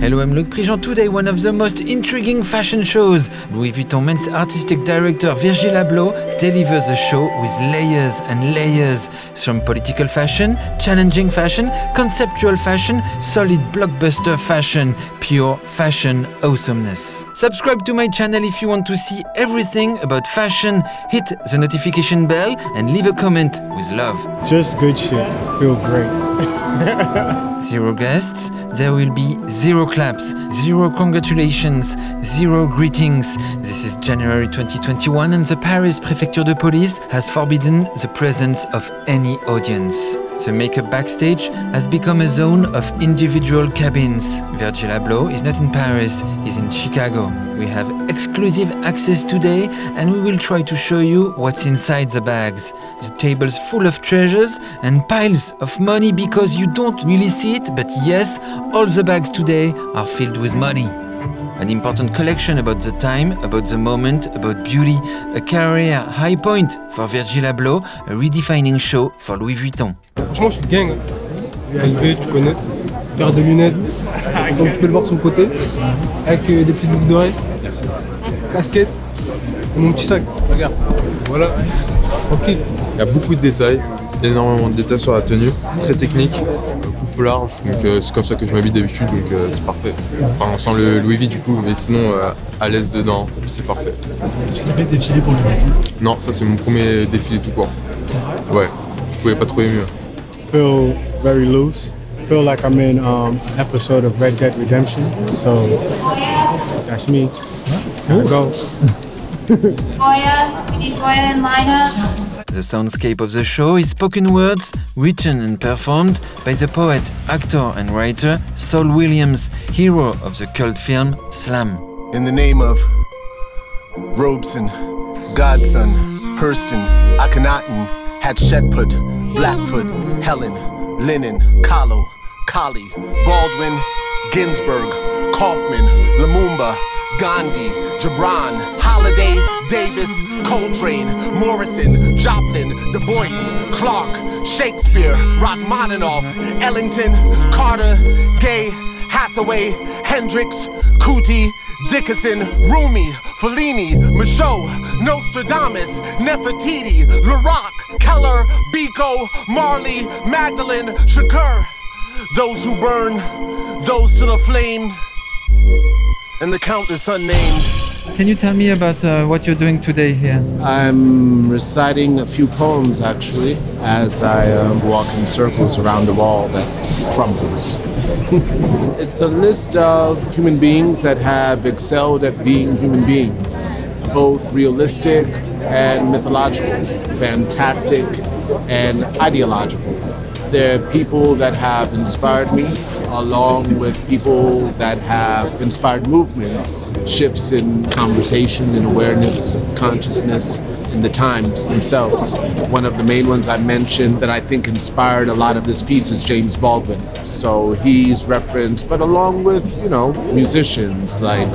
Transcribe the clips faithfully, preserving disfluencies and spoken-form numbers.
Hello, I'm Loic Prigent. Today, one of the most intriguing fashion shows. Louis Vuitton men's artistic director Virgil Abloh delivers a show with layers and layers. From political fashion, challenging fashion, conceptual fashion, solid blockbuster fashion, pure fashion awesomeness. Subscribe to my channel if you want to see everything about fashion. Hit the notification bell and leave a comment with love. Just good shit. Feel great. Zero guests, there will be zero claps, zero congratulations, zero greetings. This is January twenty twenty-one and the Paris Prefecture de Police has forbidden the presence of any audience. The makeup backstage has become a zone of individual cabins. Virgil Abloh is not in Paris, he's in Chicago. We have exclusive access today and we will try to show you what's inside the bags. The table's full of treasures and piles of money because you don't really see it, but yes, all the bags today are filled with money. An important collection about the time, about the moment, about beauty, a career high point for Virgil Abloh, a redefining show for Louis Vuitton. Franchement, je suis gang. Élevé, tu connais, paire de lunettes, donc tu peux le voir sur le côté, avec des petites boucles d'oreilles, casquette, et mon petit sac. Regarde, voilà, ok. Il y a beaucoup de détails, énormément de détails sur la tenue, très technique. Large, donc euh, c'est comme ça que je m'habille d'habitude, donc euh, c'est parfait. Enfin, sans le Louis V du coup, mais sinon euh, à l'aise dedans, c'est parfait. Est-ce que ça fait défiler pour le Louis? Non, ça c'est mon premier défilé tout court. C'est vrai? Ouais, je pouvais pas trouver mieux. Feel very loose. Feel like I'm in um, episode of Red Dead Redemption. So that's me. Here we go. Toya, we need Toya and Lina. The soundscape of the show is spoken words written and performed by the poet, actor and writer Saul Williams, hero of the cult film Slam. In the name of Robeson, Godson, Hurston, Akhenaten, Hatshepsut, Blackfoot, Helen, Lennon, Kahlo, Kali, Baldwin, Ginsberg, Kaufman, Lumumba, Gandhi, Gibran, Holiday, Davis, Coltrane, Morrison, Joplin, Du Bois, Clark, Shakespeare, Rachmaninoff, Ellington, Carter, Gay, Hathaway, Hendrix, Kuti, Dickinson, Rumi, Fellini, Michaud, Nostradamus, Nefertiti, Laroque, Keller, Biko, Marley, Magdalene, Shakur, those who burn, those to the flame, and the count is unnamed. Can you tell me about uh, what you're doing today here? I'm reciting a few poems, actually, as I uh, walk in circles around the wall that crumbles. It's a list of human beings that have excelled at being human beings, both realistic and mythological, fantastic and ideological. They're people that have inspired me, along with people that have inspired movements, shifts in conversation, in awareness, consciousness, in the times themselves. One of the main ones I mentioned that I think inspired a lot of this piece is James Baldwin. So he's referenced, but along with, you know, musicians like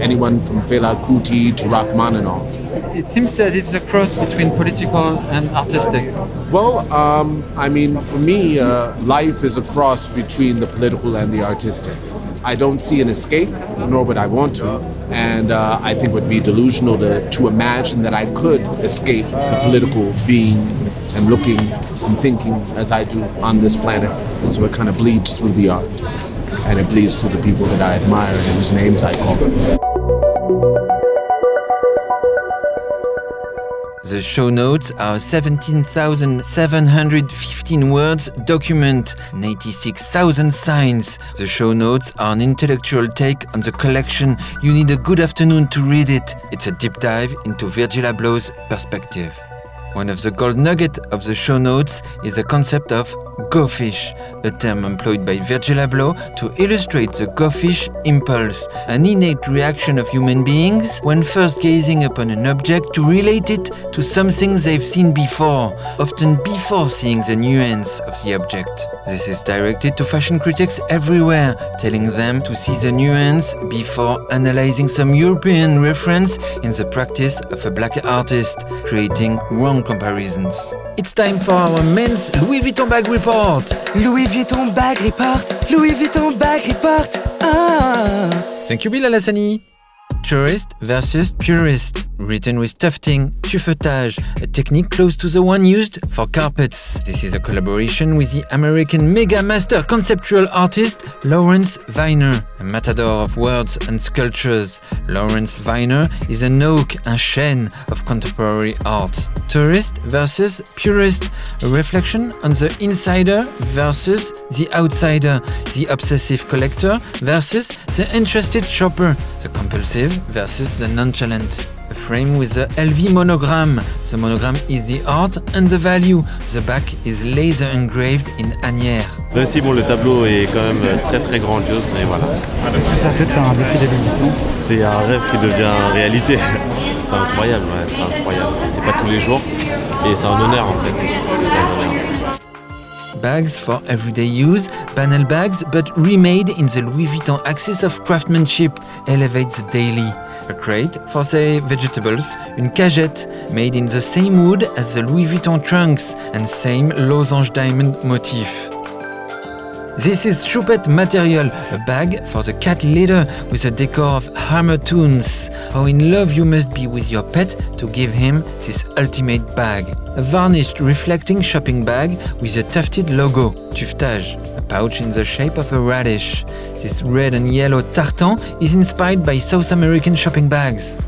anyone from Fela Kuti to Rachmaninoff. It seems that it's a cross between political and artistic. Well, um, I mean, for me, uh, life is a cross between the political and the artistic. I don't see an escape, nor would I want to, and uh, I think it would be delusional to, to imagine that I could escape the political being and looking and thinking as I do on this planet. And so it kind of bleeds through the art, and it bleeds through the people that I admire and whose names I call them. The show notes are seventeen thousand seven hundred fifteen words document, eighty-six thousand signs. The show notes are an intellectual take on the collection. You need a good afternoon to read it. It's a deep dive into Virgil Abloh's perspective. One of the gold nuggets of the show notes is the concept of Go Fish, a term employed by Virgil Abloh to illustrate the Go Fish impulse, an innate reaction of human beings when first gazing upon an object to relate it to something they've seen before, often before seeing the nuance of the object. This is directed to fashion critics everywhere, telling them to see the nuance before analyzing some European reference in the practice of a black artist, creating wrong comparisons. It's time for our men's Louis Vuitton bag report. Louis Vuitton bag report. Louis Vuitton bag report. Ah. Thank you, Bilal Hassani. Tourist versus purist, written with tufting, tuffetage, a technique close to the one used for carpets. This is a collaboration with the American mega master conceptual artist Lawrence Weiner, a matador of words and sculptures. Lawrence Weiner is an oak, a chêne of contemporary art. Tourist versus purist, a reflection on the insider versus the outsider, the obsessive collector versus the interested shopper, the compulsive versus the nonchalant. A frame with the L V monogram. The monogram is the art and the value. The back is laser engraved in Agnières. Même si bon, le tableau est quand même très très grandiose, mais voilà. Qu'est-ce que ça fait de faire un défilé Louis Vuitton? C'est un rêve qui devient réalité. C'est incroyable, ouais, c'est incroyable. C'est pas tous les jours et c'est un honneur en fait. Bags for everyday use, banal bags but remade in the Louis Vuitton axis of craftsmanship, elevate the daily. A crate for, say, vegetables, une cagette, made in the same wood as the Louis Vuitton trunks and same Losange diamond motif. This is Choupette material, a bag for the cat litter with a decor of hammer tunes. How in love you must be with your pet to give him this ultimate bag. A varnished reflecting shopping bag with a tufted logo, tuftage, a pouch in the shape of a radish. This red and yellow tartan is inspired by South American shopping bags.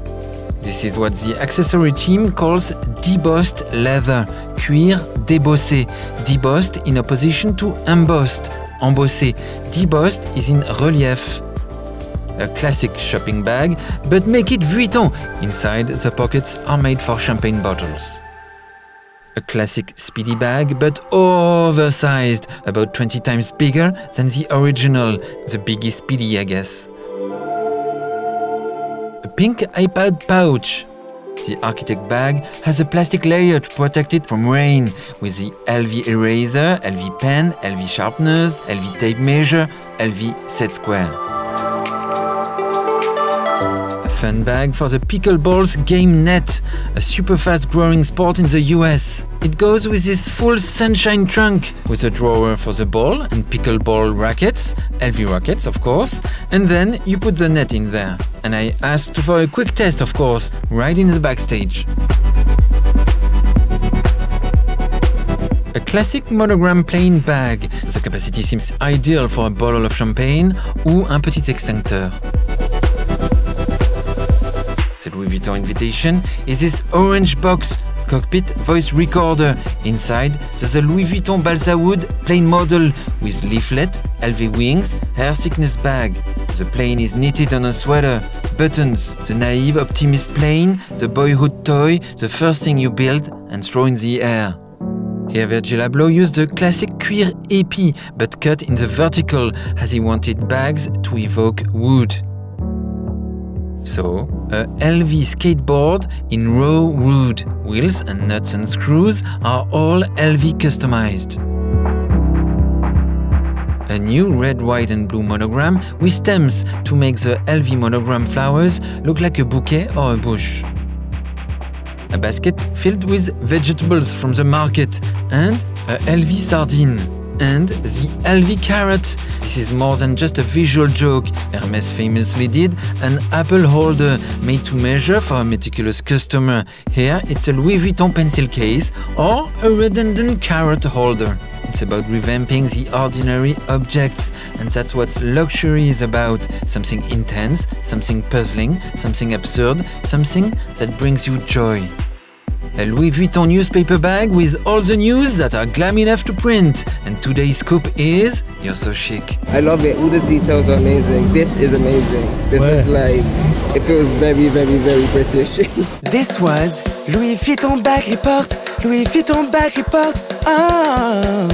This is what the accessory team calls debossed leather, cuir débossé, debossed in opposition to embossed. Embossé, debossed is in relief. A classic shopping bag, but make it Vuitton. Inside, the pockets are made for champagne bottles. A classic speedy bag, but oversized, about twenty times bigger than the original, the biggie speedy, I guess. A pink iPad pouch. The architect bag has a plastic layer to protect it from rain, with the L V eraser, L V pen, L V sharpeners, L V tape measure, L V set square. A fun bag for the pickleball's game net, a super fast growing sport in the U S. It goes with this full sunshine trunk, with a drawer for the ball and pickleball rackets, L V rackets of course, and then you put the net in there. And I asked for a quick test, of course, right in the backstage. A classic monogram plain bag. The capacity seems ideal for a bottle of champagne ou un petit extincteur. The Louis Vuitton invitation is this orange box, cockpit voice recorder. Inside, there's a Louis Vuitton balsa wood plain model with leaflet, L V wings, hair thickness bag. The plane is knitted on a sweater, buttons, the naive optimist plane, the boyhood toy, the first thing you build and throw in the air. Here Virgil Abloh used the classic cuir épi, but cut in the vertical, as he wanted bags to evoke wood. So, a L V skateboard in raw wood, wheels and nuts and screws are all L V customized. A new red, white and blue monogram with stems to make the L V monogram flowers look like a bouquet or a bush. A basket filled with vegetables from the market and a L V sardine and the L V carrot. This is more than just a visual joke. Hermes famously did an apple holder made to measure for a meticulous customer. Here it's a Louis Vuitton pencil case or a redundant carrot holder. It's about revamping the ordinary objects, and that's what luxury is about. Something intense, something puzzling, something absurd, something that brings you joy. A Louis Vuitton newspaper bag with all the news that are glam enough to print. And today's scoop is, you're so chic. I love it. All the details are amazing. This is amazing. This Where? is like, it feels very, very, very British. This was Louis Vuitton bag report, Louis Vuitton bag report. Oh.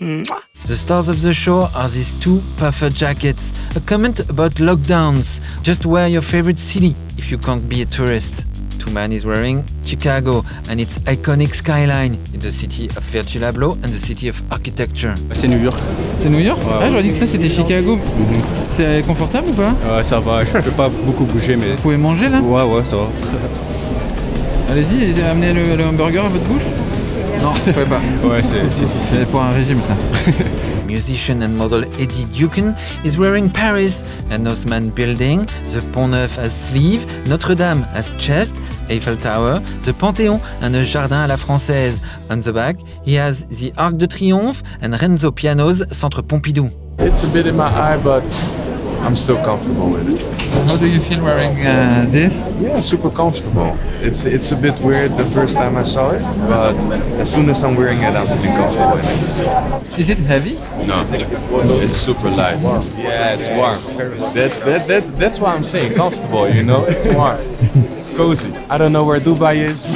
Mwah. The stars of the show are these two puffer jackets. A comment about lockdowns. Just wear your favorite city if you can't be a tourist. Two man is wearing Chicago and its iconic skyline in the city of Virgil Abloh and the city of architecture. C'est New York. C'est New York? Ah, j'aurais dit que ça c'était Chicago. Mm-hmm. C'est confortable ou pas? Ouais, ça va, je peux pas beaucoup bouger mais... Vous pouvez manger là? Ouais, ouais, ça va. Allez-y, amenez le, le hamburger à votre bouche? Non, vous pouvez pas. Ouais, c'est difficile. C'est pour un régime ça. Musician and model Eddie Ducan is wearing Paris, an Haussmann building, the Pont-Neuf as sleeve, Notre-Dame as chest, Eiffel Tower, the Panthéon and a jardin à la française. On the back, he has the Arc de Triomphe and Renzo Piano's Centre Pompidou. It's a bit in my eye, but I'm still comfortable with it. How do you feel wearing uh, this? Yeah, super comfortable. It's it's a bit weird the first time I saw it, but as soon as I'm wearing it, I'm feeling comfortable in it. Is it heavy? No, it's super light. Yeah, it's warm. That's that that's that's why I'm saying comfortable. You know, it's warm, it's cozy. I don't know where Dubai is.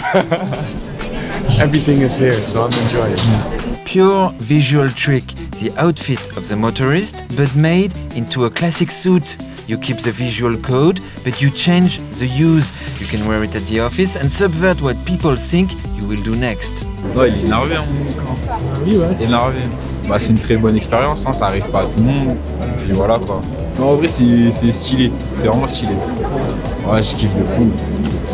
Everything is here, so I'm enjoying it. Pure visual trick, the outfit of the motorist, but made into a classic suit. You keep the visual code, but you change the use. You can wear it at the office and subvert what people think you will do next. Ouais, il est énervé, hein. Oui, ouais. Énervé. Bah, c'est une très bonne expérience, hein, ça arrive pas à tout le monde. Et puis voilà, quoi. Non, en vrai, c'est stylé. C'est vraiment stylé. Ouais, je kiffe de fou.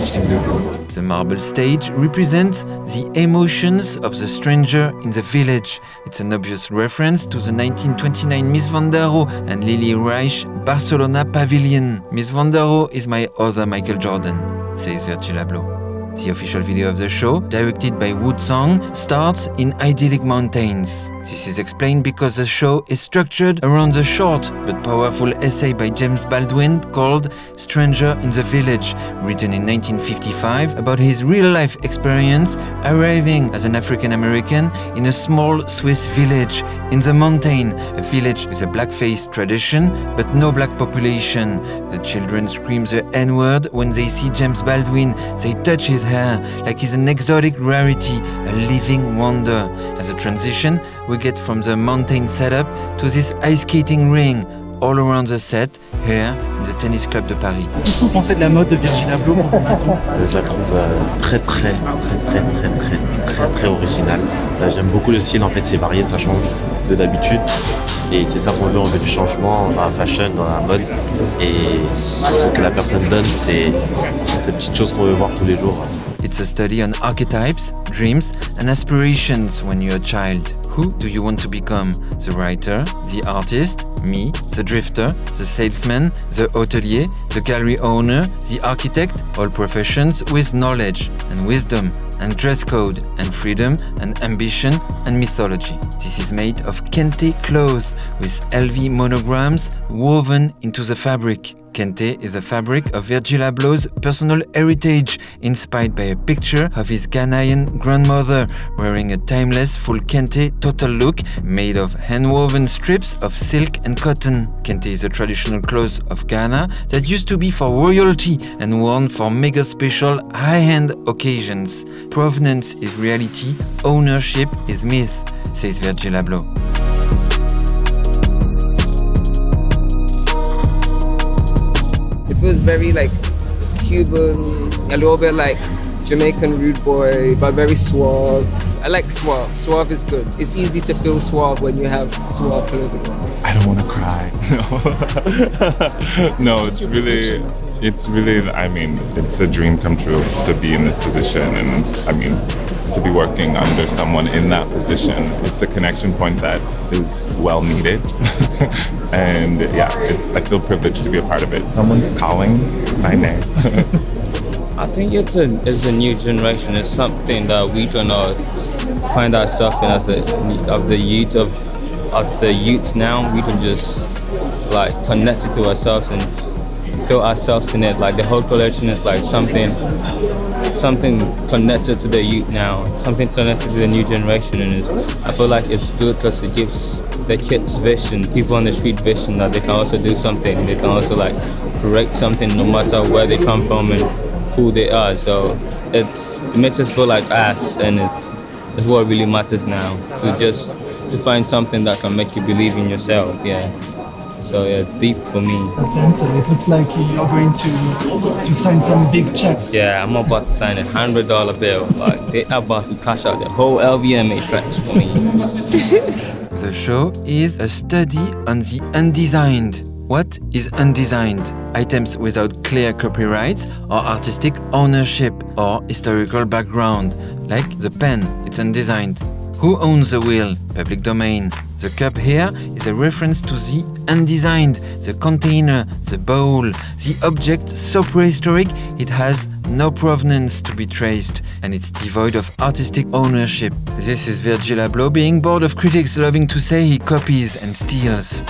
Je kiffe de fou. The marble stage represents the emotions of the stranger in the village. It's an obvious reference to the nineteen twenty-nine Mies van der Rohe and Lilly Reich Barcelona Pavilion. Mies van der Rohe is my other Michael Jordan, says Virgil Abloh. The official video of the show, directed by Wu Tsang, starts in idyllic mountains. This is explained because the show is structured around the short but powerful essay by James Baldwin called Stranger in the Village, written in nineteen fifty-five about his real-life experience arriving as an African-American in a small Swiss village in the mountain, a village with a blackface tradition but no black population. The children scream the N-word when they see James Baldwin. They touch his hair like he's an exotic rarity, a living wonder. As a transition, we get from the mountain setup to this ice skating ring all around the set here in the tennis club de Paris. Qu'est-ce que vous pensez de la mode de Virgil Abloh maintenant? Je la trouve euh, très, très, très, très, très, très, très, très originale. J'aime beaucoup le style, en fait, c'est varié, ça change de d'habitude. Et c'est ça qu'on veut, on veut du changement dans la fashion, dans la mode. Et ce que la personne donne, c'est ces petites choses qu'on veut voir tous les jours. It's a study on archetypes, dreams and aspirations when you're a child. Who do you want to become? The writer, the artist, me, the drifter, the salesman, the hotelier, the gallery owner, the architect, all professions with knowledge and wisdom and dress code and freedom and ambition and mythology. This is made of Kente cloth with L V monograms woven into the fabric. Kente is the fabric of Virgil Abloh's personal heritage, inspired by a picture of his Ghanaian grandmother wearing a timeless full Kente total look made of hand-woven strips of silk and cotton. Kente is a traditional cloth of Ghana that used to be for royalty and worn for mega special high-end occasions. Provenance is reality, ownership is myth, says Virgil Abloh. It was very like Cuban, a little bit like Jamaican rude boy, but very suave. I like suave. Suave is good. It's easy to feel suave when you have suave clothing. I don't want to cry. No, no, it's really, it's really. I mean, it's a dream come true to be in this position, and I mean, to be working under someone in that position. It's a connection point that is well needed. And yeah, it, I feel privileged to be a part of it. Someone's calling my name. I think it's a, it's a new generation. It's something that we don't know, find ourselves in as a, of the youth of us, the youth now. We can just like connect it to ourselves and feel ourselves in it. Like the whole collection is like something, something connected to the youth now, something connected to the new generation. And it's, I feel like it's good because it gives the kids vision, people on the street vision that they can also do something. They can also like correct something no matter where they come from and who they are. So it's, it makes us feel like us, and it's, it's what really matters now, to just to find something that can make you believe in yourself. Yeah. So yeah, it's deep for me. It looks like you're going to to sign some big checks. Yeah, I'm about to sign a hundred dollar bill. Like, they're about to cash out the whole L V M H range for me. The show is a study on the undesigned. What is undesigned? Items without clear copyrights or artistic ownership or historical background, like the pen, it's undesigned. Who owns the wheel? Public domain. The cup here is a reference to the undesigned, the container, the bowl, the object so prehistoric it has no provenance to be traced, and it's devoid of artistic ownership. This is Virgil Abloh being bored of critics loving to say he copies and steals.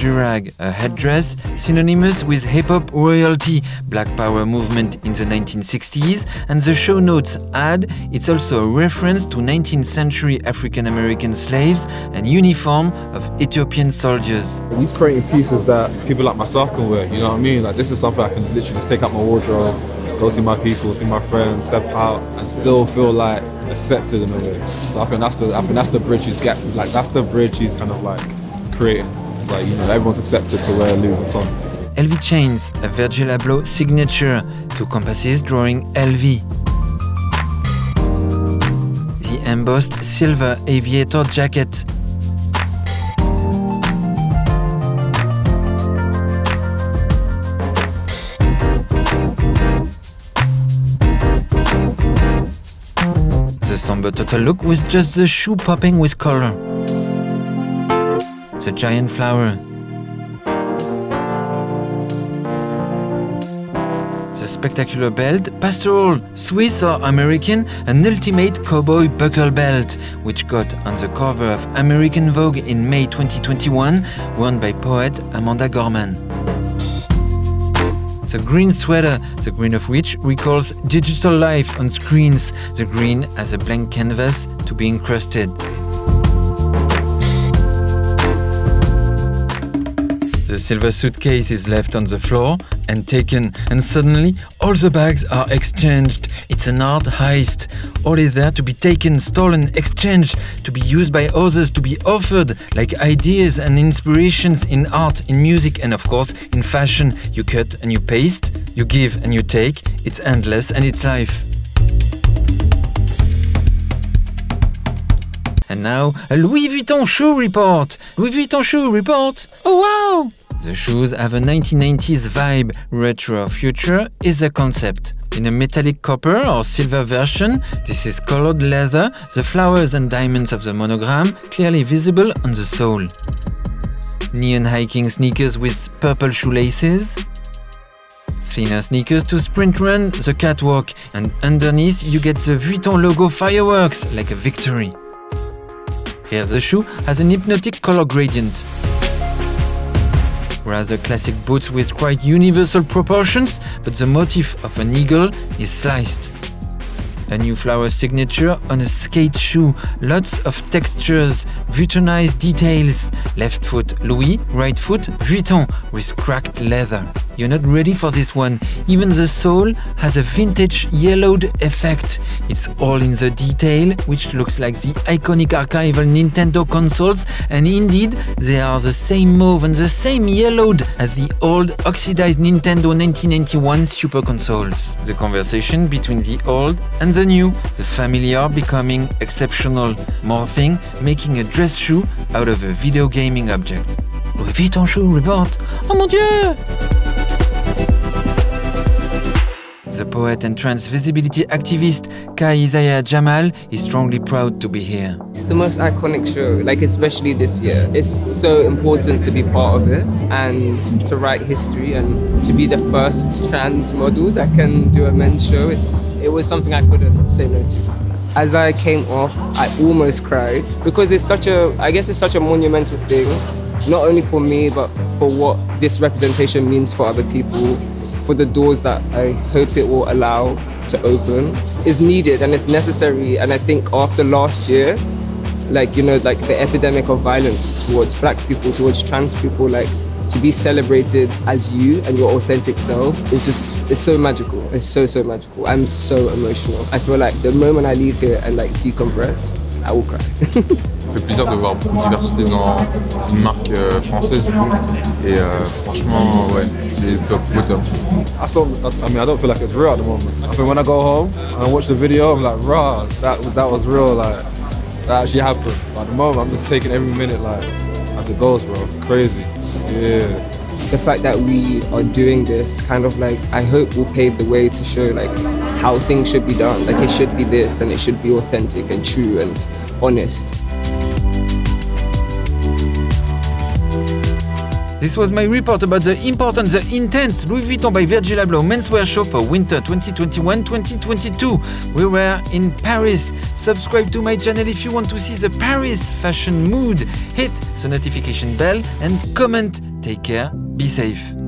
Durag, a headdress synonymous with hip-hop royalty, Black Power movement in the nineteen sixties, and the show notes add it's also a reference to nineteenth century African-American slaves and uniform of Ethiopian soldiers. He's creating pieces that people like myself can wear, you know what I mean? Like, this is something I can literally just take out my wardrobe, go see my people, see my friends, step out, and still feel like accepted in a way. So I think that's the, I think that's the bridge he's got, like that's the bridge he's kind of like creating. Like, you know, everyone's accepted to wear Louis Vuitton. L V chains, a Virgil Abloh signature, two compasses drawing L V. The embossed silver aviator jacket. The somber total look was just the shoe popping with color. The giant flower, the spectacular belt, pastoral, Swiss or American, an ultimate cowboy buckle belt, which got on the cover of American Vogue in May twenty twenty-one, worn by poet Amanda Gorman. The green sweater, the green of which recalls digital life on screens, the green as a blank canvas to be encrusted. The silver suitcase is left on the floor and taken, and suddenly all the bags are exchanged. It's an art heist. All is there to be taken, stolen, exchanged, to be used by others, to be offered, like ideas and inspirations in art, in music, and of course in fashion. You cut and you paste, you give and you take. It's endless, and it's life. And now, a Louis Vuitton shoe report. Louis Vuitton shoe report. Oh wow! The shoes have a nineteen nineties vibe. Retro future is the concept. In a metallic copper or silver version, this is colored leather, the flowers and diamonds of the monogram clearly visible on the sole. Neon hiking sneakers with purple shoelaces. Thinner sneakers to sprint run the catwalk, and underneath you get the Vuitton logo fireworks, like a victory. Here the shoe has an hypnotic color gradient. Rather classic boots with quite universal proportions, but the motif of an eagle is sliced. A new flower signature on a skate shoe, lots of textures, Vuittonized details. Left foot Louis, right foot Vuitton, with cracked leather. You're not ready for this one. Even the sole has a vintage yellowed effect. It's all in the detail, which looks like the iconic archival Nintendo consoles, and indeed, they are the same mauve and the same yellowed as the old oxidized Nintendo nineteen ninety-one Super Consoles. The conversation between the old and the new, the familiar becoming exceptional, morphing, making a dress shoe out of a video gaming object. Louis Vuitton shoe report. Oh mon Dieu! The poet and trans visibility activist Kai Isaiah Jamal is strongly proud to be here. It's the most iconic show, like especially this year. It's so important to be part of it and to write history, and to be the first trans model that can do a men's show. It's, it was something I couldn't say no to. As I came off, I almost cried because it's such a, I guess it's such a monumental thing, not only for me, but for what this representation means for other people. For the doors that I hope it will allow to open is needed, and it's necessary. And I think after last year, like, you know, like the epidemic of violence towards black people, towards trans people, like To be celebrated as you and your authentic self is just, it's so magical. It's so, so magical. I'm so emotional. I feel like the moment I leave here and like decompress, I will cry. Ça fait plaisir de voir beaucoup de diversité dans une marque française du coup. Et euh, franchement, ouais, c'est top, top. I still, I mean, I don't feel like it's real at the moment. I mean, when I go home and I watch the video, I'm like, rah, that, that was real, like, that actually happened. But at the moment, I'm just taking every minute, like, as it goes, bro, crazy. Yeah. The fact that we are doing this kind of like, I hope will pave the way to show like how things should be done. Like it should be this and it should be authentic and true and honest. This was my report about the importance, the intense Louis Vuitton by Virgil Abloh menswear show for winter twenty twenty-one twenty twenty-two. We were in Paris. Subscribe to my channel if you want to see the Paris fashion mood. Hit the notification bell and comment. Take care, be safe.